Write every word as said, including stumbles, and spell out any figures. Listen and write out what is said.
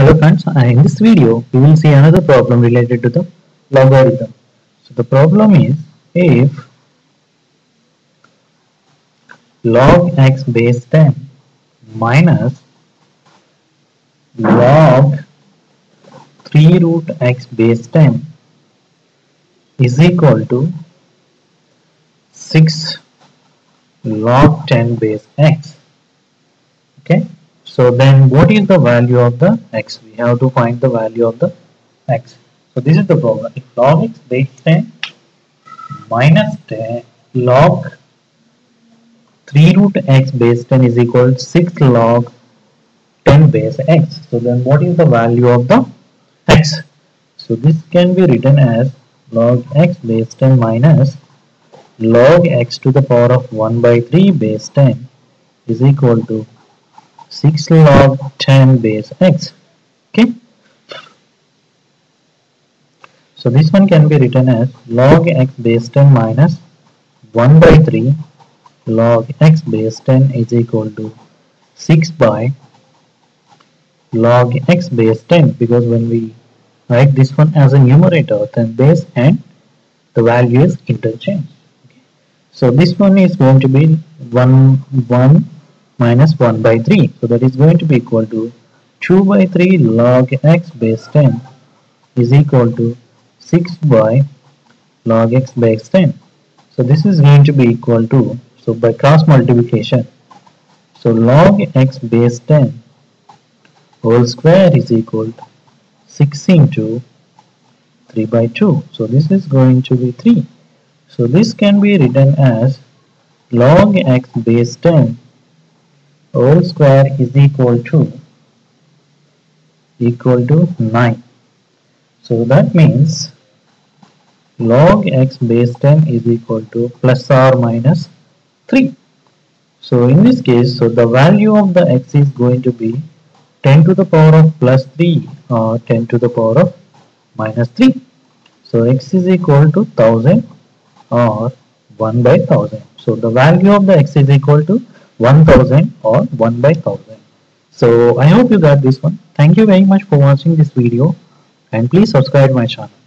Hello friends, in this video we will see another problem related to the logarithm. So the problem is, if log x base ten minus log three root x base ten is equal to six log ten base x. Okay. So then what is the value of the x? We have to find the value of the x. So this is the problem. If log x base ten minus ten log three root x base ten is equal to six log ten base x. So then what is the value of the x? So this can be written as log x base ten minus log x to the power of one by three base ten is equal to six log ten base x. Okay, so this one can be written as log x base ten minus one by three log x base ten is equal to six by log x base ten, because when we write this one as a numerator, then base and the value is interchanged. Okay. So this one is going to be one one minus one by three, so that is going to be equal to two by three log x base ten is equal to six by log x base ten. So this is going to be equal to, so by cross multiplication, so log x base ten whole square is equal to six into three by two, so this is going to be three. So this can be written as log x base ten whole square is equal to equal to nine. So that means log x base ten is equal to plus or minus three. So in this case, so the value of the x is going to be ten to the power of plus three or ten to the power of minus three. So x is equal to one thousand or one by one thousand. So the value of the x is equal to one thousand or one by one thousand. So I hope you got this one. Thank you very much for watching this video, and please subscribe my channel.